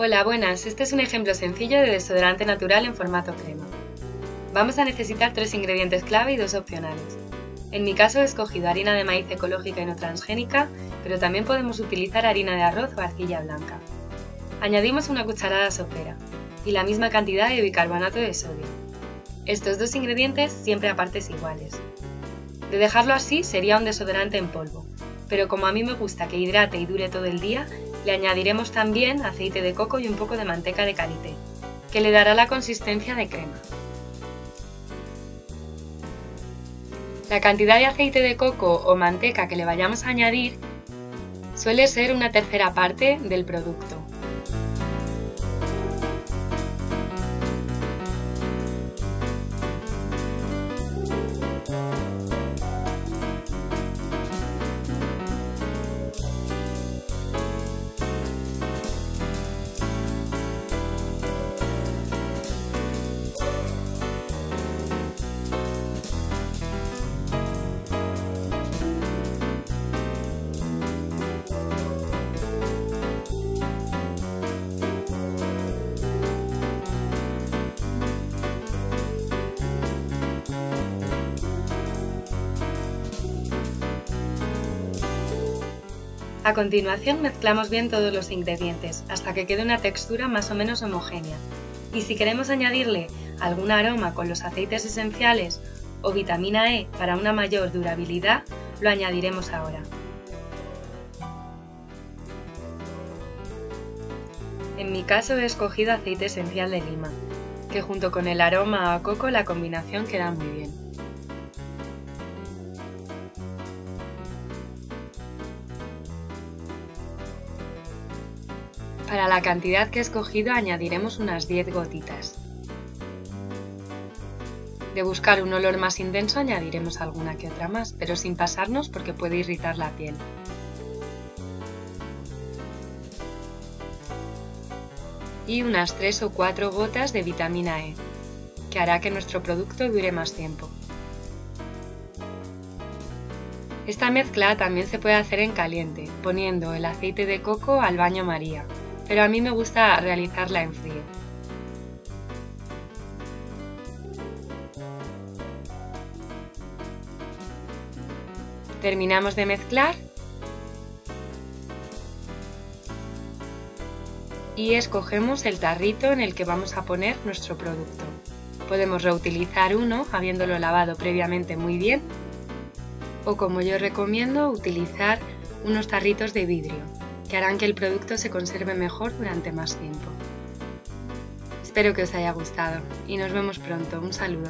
Hola, buenas. Este es un ejemplo sencillo de desodorante natural en formato crema. Vamos a necesitar 3 ingredientes clave y 2 opcionales. En mi caso he escogido harina de maíz ecológica y no transgénica, pero también podemos utilizar harina de arroz o arcilla blanca. Añadimos una cucharada sopera y la misma cantidad de bicarbonato de sodio. Estos dos ingredientes siempre a partes iguales. De dejarlo así sería un desodorante en polvo, pero como a mí me gusta que hidrate y dure todo el día, le añadiremos también aceite de coco y un poco de manteca de karité, que le dará la consistencia de crema. La cantidad de aceite de coco o manteca que le vayamos a añadir suele ser una tercera parte del producto. A continuación mezclamos bien todos los ingredientes hasta que quede una textura más o menos homogénea, y si queremos añadirle algún aroma con los aceites esenciales o vitamina E para una mayor durabilidad, lo añadiremos ahora. En mi caso he escogido aceite esencial de lima, que junto con el aroma a coco la combinación queda muy bien. Para la cantidad que he escogido añadiremos unas 10 gotitas. De buscar un olor más intenso añadiremos alguna que otra más, pero sin pasarnos porque puede irritar la piel. Y unas 3 o 4 gotas de vitamina E, que hará que nuestro producto dure más tiempo. Esta mezcla también se puede hacer en caliente, poniendo el aceite de coco al baño María, pero a mí me gusta realizarla en frío. Terminamos de mezclar y escogemos el tarrito en el que vamos a poner nuestro producto. Podemos reutilizar uno habiéndolo lavado previamente muy bien, o como yo recomiendo, utilizar unos tarritos de vidrio, que harán que el producto se conserve mejor durante más tiempo. Espero que os haya gustado y nos vemos pronto. Un saludo.